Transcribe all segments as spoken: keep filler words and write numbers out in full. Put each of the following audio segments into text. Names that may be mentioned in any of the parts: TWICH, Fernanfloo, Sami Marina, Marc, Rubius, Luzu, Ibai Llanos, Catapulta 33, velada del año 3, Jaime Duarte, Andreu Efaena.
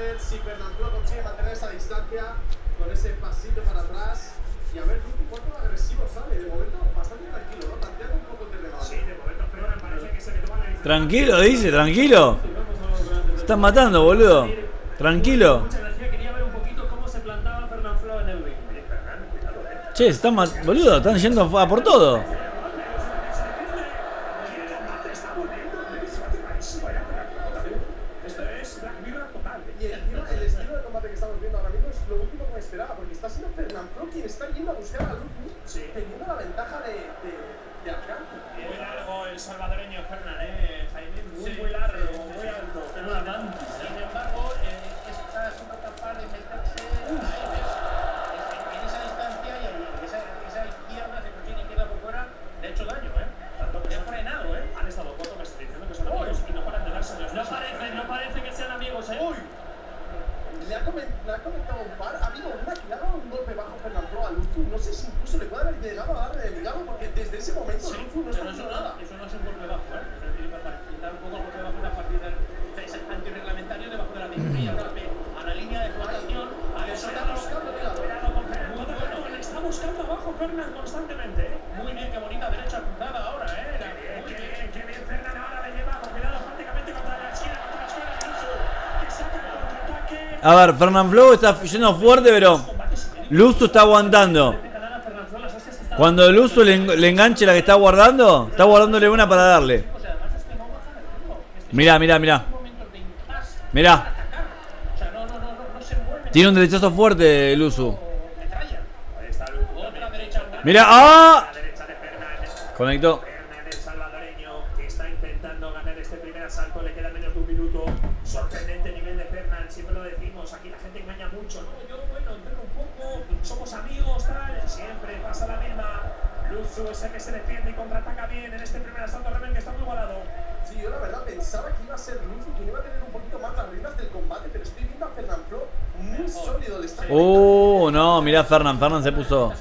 ver si Fernanfloo consigue mantener esa distancia con ese pasito para atrás. Y a ver cuánto agresivo sale. De momento bastante tranquilo, ¿no? Tanteando un poco el terreno. Sí, de momento peor, parece que se le toma la distancia. Tranquilo, dice, tranquilo. Están matando, boludo. Tranquilo. Che, están matando, boludo, están yendo a por todo. A ver, Fernanfloo está yendo fuerte, pero Luzu está aguantando. Cuando Luzu le, le enganche la que está guardando, está guardándole una para darle. Mirá, mirá, mirá. Mirá. Tiene un derechazo fuerte Luzu. Mirá, ¡ah! Conectó. Uh, no, mirá, Fernan, Fernan se puso.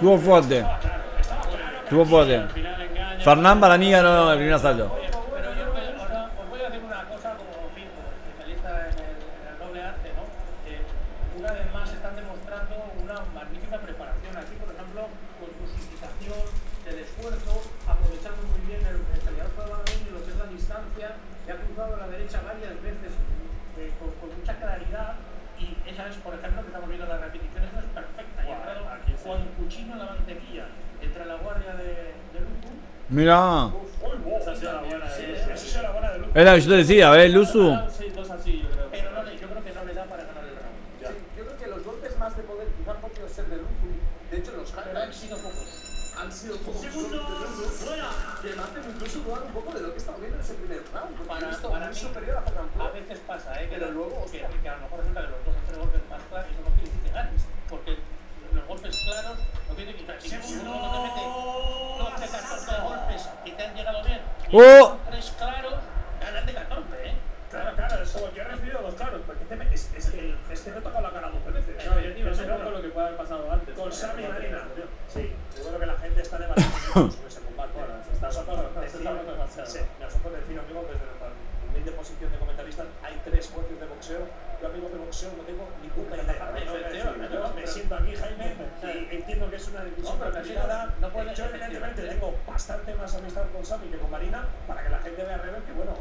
Estuvo fuerte. Estuvo fuerte. Fernán para mí ganó el primer asalto. Pero yo os voy a decir una cosa como especialista en el doble arte, ¿no? Que una vez más están demostrando una magnífica preparación aquí, por ejemplo, con su situación del esfuerzo, aprovechando muy bien el peleador y lo que es la distancia, que ha cruzado a la derecha varias veces eh, con, con mucha claridad. Y esa es, por ejemplo, que estamos viendo la repetición, esa es perfecta. Con cuchillo en la mantequilla, entre la guardia de, de Luzu. Mirá. Uf, oh, esa sí era la buena de Luzu. Sí, sí, es la que yo te decía, ¿ves, Luzu? Sí, dos así, yo creo. Pero no, yo creo que no le da para ganar el round. Sí, yo creo que los golpes más de poder quizás han podido ser de Luzu. De hecho, los hashtags han sido pocos. Han sido pocos. Segundo, fuera. Que maten incluso dudar un poco de lo que estamos viendo en ese primer round. Para, para, para mí, superior a Fernanfloo. A veces pasa, ¿eh? Que, pero luego, que, que a lo mejor resulta que los dos o tres golpes más claros y eso no quiere decir que ganes. Porque los golpes claros no tiene que estar. Si uno no te mete doce, catorce golpes y te han llegado bien, oh, tres claros, ganas de catorce, ¿eh? Claro, claro, eso, yo he recibido los claros, porque te me, es, es, que, es que no toca la cara dos veces. No, yo ni me acuerdo con lo que puede haber pasado antes. Con Sami Marina. Sí, yo creo que la gente está debatiendo sobre ese combate. Nosotros decimos, amigos, desde la humilde posición de comentaristas, hay tres fuertes de boxeo. Yo, amigos de boxeo, no tengo ni puta idea. Me siento aquí, Jaime, y entiendo que es una discusión complicada. Yo, evidentemente, tengo bastante más amistad con Sami que con Marina, para que la gente vea a Rebel que, bueno,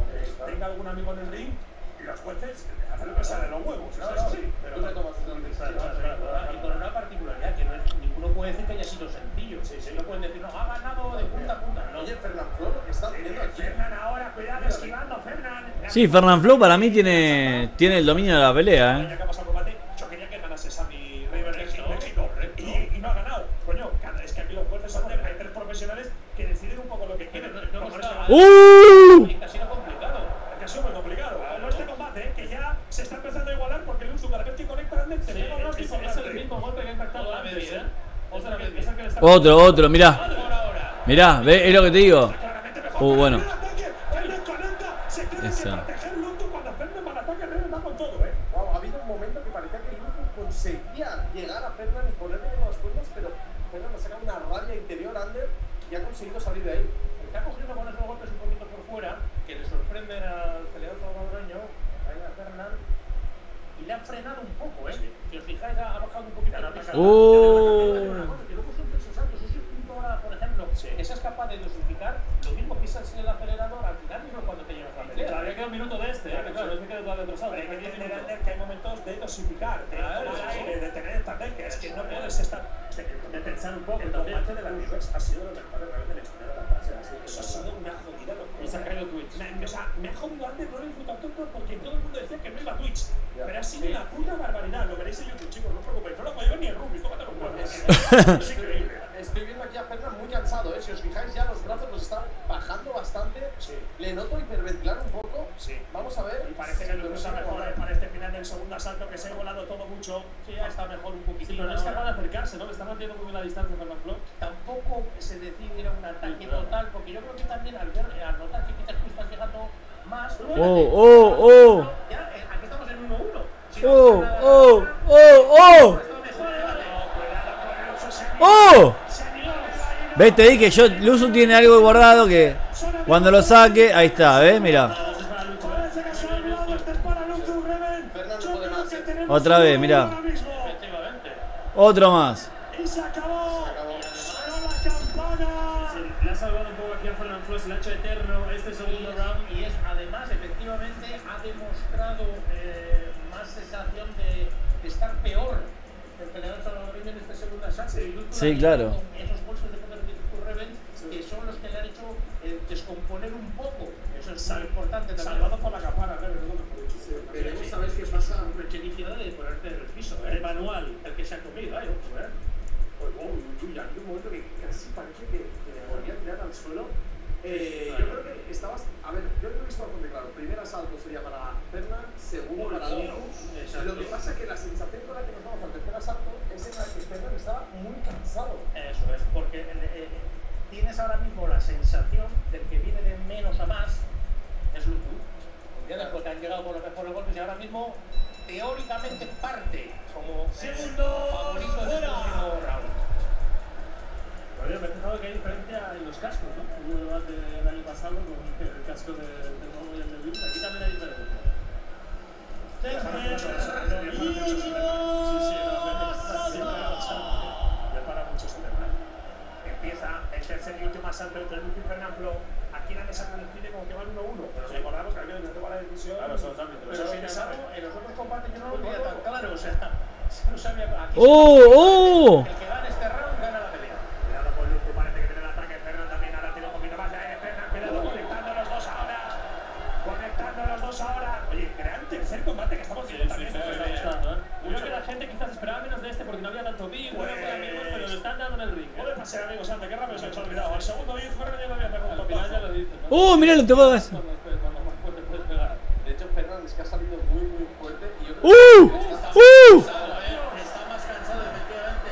tenga algún amigo en el ring. Y los jueces hacen lo que sale de los huevos. No, no, sí, pero tú te tomas y con una particularidad que no es, ninguno puede decir que haya sido sencillo. Sí, sí, no pueden decir, no, ha ganado de punta a punta. Oye, Fernanfloo, que está teniendo aquí. Fernan ahora, cuidado, esquivando, Fernan. Sí, Fernanfloo para mí tiene, tiene el dominio de la pelea, ¿eh? Yo quería que ganase Sami River y no ha ganado, coño. profesionales que deciden un poco lo que quieren. No, no, no está, ¡Uh! ha sido complicado. Ha sido muy complicado. Como este combate, que ya se está empezando a igualar porque Luzu cada vez que conecta antes se pega unos tipos. Es el mismo golpe que ha impactado antes. Otra vez, piensa que le está. Otro, otro, mirá. Mirá, ve, es lo que te digo. Uh, bueno. Eso. Seguía llegar a Fernan y ponerle en las cuerdas, pero Fernan ha sacado una rabia interior, Ander, y ha conseguido salir de ahí. El que ha cogido con esos golpes un poquito por fuera, que le sorprenden al peleador salvadoreño, a Fernan, y le han frenado un poco, ¿eh? Sí. Si os fijáis, ha bajado un poquito la pista. Y luego son pesos altos, eso es un punto ahora, por ejemplo, sí. que seas capaz de dosificar, lo mismo pisas en el acelerador al final mismo cuando te llevas la pelea. Sí, todavía queda un minuto de este, ¿eh? Claro, no es que quede todavía atrasado. Hay que decir, Ander, que hay momentos de dosificar, de es que no puedes estar de pensar un poco. El combate de la Univex ha sido lo mejor realmente en la historia de la fase. Eso ha sido una jodida locura. Y sacarlo Twitch. O sea, me ha jodido antes no disfrutar tanto porque todo el mundo decía que no iba a Twitch. Pero ha sido una puta barbaridad. Lo veréis en YouTube, chicos, no os preocupéis. No lo puedo ver ni el Rubius, tómate los cuernos. Es increíble. Estoy viendo aquí a Fernan muy cansado, ¿eh? Si os fijáis ya los brazos los están bajando bastante. Sí. Le noto hiperventilar un poco. Sí. Vamos a ver. Y parece que lo usa mejor para este final del segundo asalto, que se ha volado todo mucho. Sí, ya está mejor un poquito. Sí, pero no es capaz de acercarse, ¿no? Le están haciendo muy bien la distancia con Fernanfloo. Tampoco se decide un ataque total, porque yo creo que también al ver, al notar que quizás tú estás llegando más. ¡Oh, oh, oh! Ya, aquí estamos en uno uno. ¡Oh, oh, oh, oh! ¡Oh! Vete ahí que yo, Luzu tiene algo guardado que cuando lo saque, ahí está, ¿ves? Mira. Otra vez, mira. Otro más. Y se acabó. Se acabó la campana. Se le ha salvado un poco aquí a Fernanfloo, se le ha hecho eterno este segundo round y es además, efectivamente, ha demostrado eh, más sensación de, de estar peor. El peleador salvadoreño en este segundo asalto. Sí, sí, claro. Esos bolsos de poder de Rebels que son los que le han hecho eh, descomponer un poco. Eso es muy importante. Salvado por la capara, Rebels, no me dicho. Sí, pero vos sabéis qué pasa. Qué inicio de ponerte en el piso. ¿Eh? El manual, el que se ha comido, ¿eh? Pues, pues bueno, yo ya vi un momento que casi parece que le volvía a tirar al suelo. Eh, yo creo que estabas. A ver, yo creo que estaba bastante claro. Primer asalto sería para Fernan, segundo oh, para Luzu. No, lo que pasa es que la sensación con la que nos vamos al tercer asalto es en la que Fernan estaba muy cansado. Eso es, porque eh, tienes ahora mismo la sensación del que viene de menos a más es Luzu. Ya después te han llegado por los mejores golpes y ahora mismo teóricamente parte como segundo eh, favorito del último round. Pero me he fijado que hay diferencia en los cascos, ¿no? Hubo el debate del año pasado con el casco de Romo y el de Luzu. Aquí también hay diferencia. Ya para muchos el tema. Empieza el tercer y último asalto entre Luzu y Fernanfloo. Aquí la mesa se decide como que van uno uno. Pero recordamos que aquí donde toma la decisión. Claro, son los árbitros. Pero sin embargo, en los otros combates yo no lo veía tan claro. O sea, no sabía. Aquí el que gana este round gana la pelea. ¡Oh, mira lo que va a dar! De hecho, Fernan es que ha salido muy, muy fuerte. ¡Uh! ¡Uh! Está más cansado, efectivamente.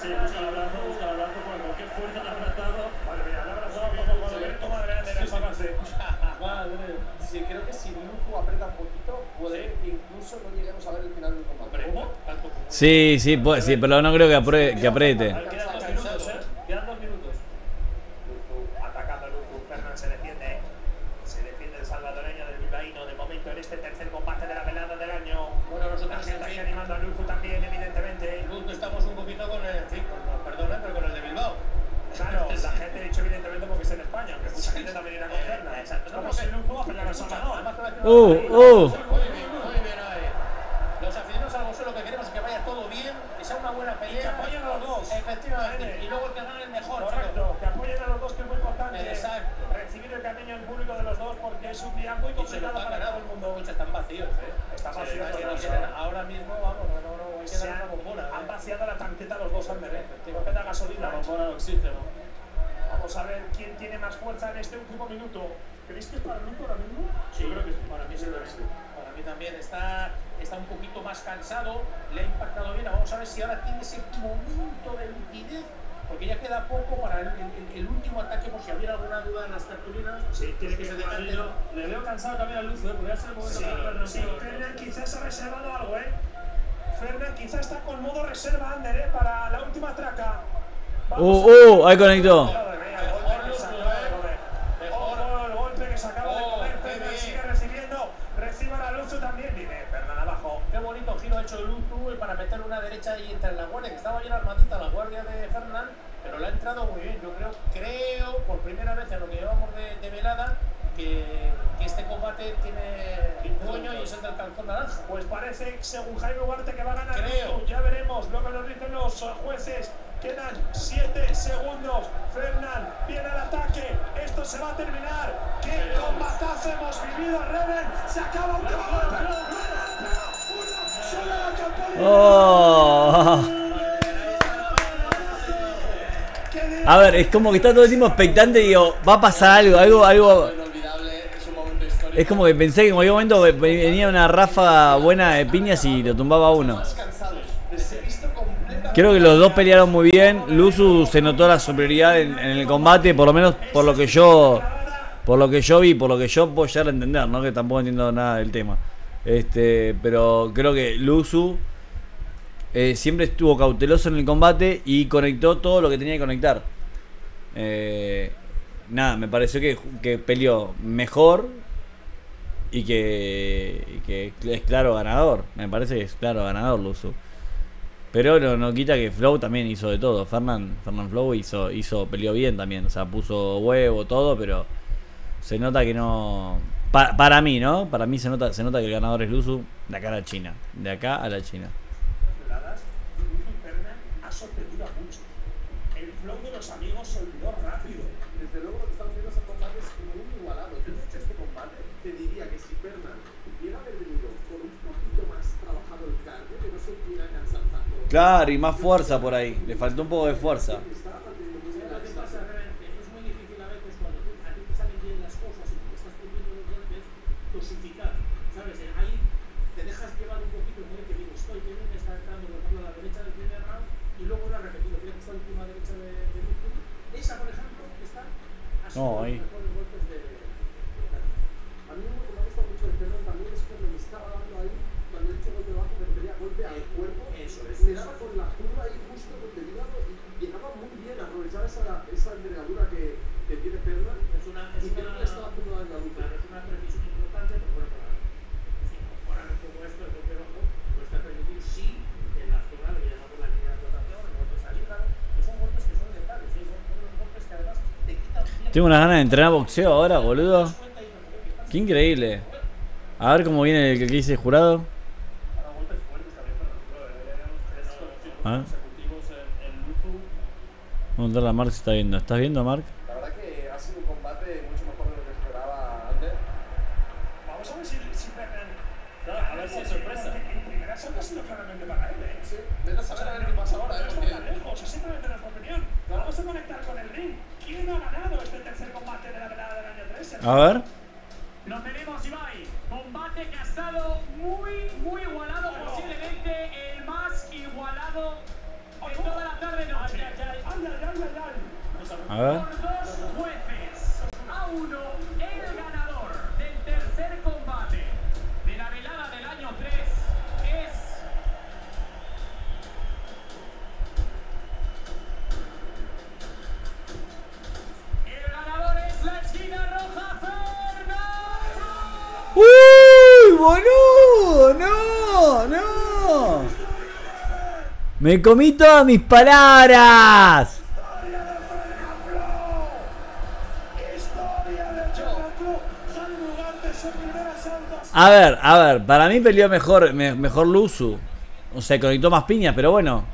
Sí, busca el abrazo, busca el abrazo, con qué fuerza le ha abrazado. Madre mía, le ha abrazado como de ver tu madre antes de pasarse. Madre. Sí, creo que si Luzu aprieta un poquito, puede incluso no lleguemos a ver el final del combate. ¿Cómo? Sí, sí, sí, pero no creo que apriete. Uh, uh. Muy bien ahí. Los aficionados al boxeo lo que queremos es que vaya todo bien, que sea una buena pelea. Y que apoyen a los dos. Efectivamente. Y luego el que gane el mejor. Correcto. Que apoyen a los dos, que es muy importante. Exacto. Recibir el cariño en público de los dos porque es un día muy complicado para todo el mundo. Están vacíos, ¿eh? Están vacíos. Ahora mismo, vamos, no, no, hay que dar una bombona. Han vaciado la tanqueta los dos antes, ¿eh? Porque da gasolina. La bombona de oxígeno. Vamos a ver quién tiene más fuerza en este último minuto. ¿Creéis que es para mí ahora mismo? Sí, yo creo que sí. Para mí sí lo es. Para mí también está, está un poquito más cansado. Le ha impactado bien. Vamos a ver si ahora tiene ese momento de liquidez. Porque ya queda poco para el, el, el último ataque, por si hubiera alguna duda en las cartulinas. Sí, tiene que, que se decante. Le veo cansado también a Luzu, ¿eh? Podría ser el momento sí, para Fernan. Sí, Fernan quizás ha reservado algo, ¿eh? Fernan quizás está con modo reserva, Ander, ¿eh? Para la última traca. Vamos ¡Uh, uh! A... ahí conectó. El golpe que se acaba de comer, Fernan sigue recibiendo. Recibe a Luzu también, viene Fernan abajo. Qué bonito giro ha hecho Luzu para meter una derecha ahí entre la guardia, que estaba bien armadita la guardia de Fernan. Pero le ha entrado muy bien, yo creo, creo, por primera vez en lo que llevamos de, de velada, que, que este combate tiene un dueño y es el del calzón naranja. Pues parece, según Jaime Duarte, que va a ganar. Creo. Ya veremos lo que nos dicen los jueces. Quedan siete segundos. Fernan viene al ataque. Esto se va a terminar. ¡Qué combatazo hemos vivido, Reven! ¡Se acaba un combate! ¡Uno! ¡Solo la A ver, es como que está todo el tiempo expectante y digo, va a pasar algo, algo, algo. Es como que pensé que en cualquier momento venía una ráfaga buena de piñas y lo tumbaba uno. Creo que los dos pelearon muy bien. Luzu se notó la superioridad en, en el combate, por lo menos por lo que yo, por lo que yo vi, por lo que yo puedo llegar a entender, ¿no? Que tampoco entiendo nada del tema. Este, pero creo que Luzu Eh, siempre estuvo cauteloso en el combate y conectó todo lo que tenía que conectar. Eh, nada, me pareció que, que peleó mejor y que, y que es claro ganador. Me parece que es claro ganador Luzu. Pero no, no quita que Flow también hizo de todo. Fernan, Fernanfloo hizo, hizo, peleó bien también. O sea, puso huevo, todo, pero se nota que no... Pa, para mí, ¿no? Para mí se nota, se nota que el ganador es Luzu de acá a la China. De acá a la China. Sorprendido mucho. El flow de los amigos se olvidó rápido. Desde luego lo que estamos viendo son combates muy igualados. Yo de hecho este combate te diría que si Fernan hubiera venido con un poquito más trabajado el cardio, que no se pudiera cansar tanto. Claro, y más fuerza por ahí. Le faltó un poco de fuerza. No, ahí. A mí lo que me ha gustado mucho de Fernan también es que me estaba dando ahí, cuando he hecho golpe bajo, me pedía golpe al cuerpo. Eso es. Me daba con la curva ahí justo porque llegaba, llegaba muy bien, aprovechaba esa, esa envergadura que, que tiene Fernan. Es una, es y una, estaba a punto de la lucha. Es una precisión importante, pero bueno, para si mejorar un poco esto, el golpe bajo, pues te ha permitido sí en la zona de llegar por la línea de rotación, en golpes al hígado, que son golpes que son letales, ¿sí? Son golpes que además te quitan bien. Tengo unas ganas de entrenar boxeo ahora, boludo. Qué increíble. A ver cómo viene el que dice jurado. Vamos a preguntarle a Marc si está viendo. ¿Estás viendo, Marc? La verdad que ha sido un combate mucho mejor de lo que esperaba antes. Vamos a ver si Fernan. A ver si es sorpresa. En primera salta ha sido claramente para él, ¿eh? Sí. Vete a saber qué pasa ahora, ¿eh? No está tan lejos, es simplemente nuestra opinión. Vamos a conectar con el ring. ¿Quién ha ganado este tercer combate de la velada del año tres? A ver. Lo tenemos, Ibai. Combate que ha estado muy, muy igualado. Pero posiblemente el más igualado en toda la tarde noche. Ay, ay, ay. Ay, ay, ay, ay. A ver. Por dos jueces a uno, el ganador del tercer combate de la velada del año tres es... ¡Uy, boludo! ¡No! ¡No! ¡Me comí todas mis palabras! ¡Historia de Fernanfloo! ¡Historia de Fernanfloo! ¡Son gigantes en primera salta! A ver, a ver, para mí peleó mejor, me, mejor Luzu. O sea, conectó más piñas, pero bueno.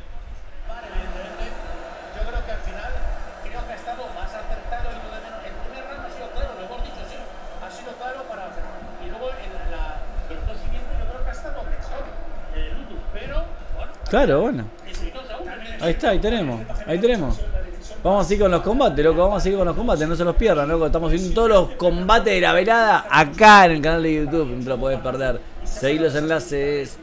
Claro, bueno. Ahí está, ahí tenemos, ahí tenemos. Vamos a seguir con los combates, loco. Vamos a seguir con los combates. No se los pierdan, loco. Estamos viendo todos los combates de la velada acá en el canal de YouTube. No te lo podés perder. Seguí los enlaces.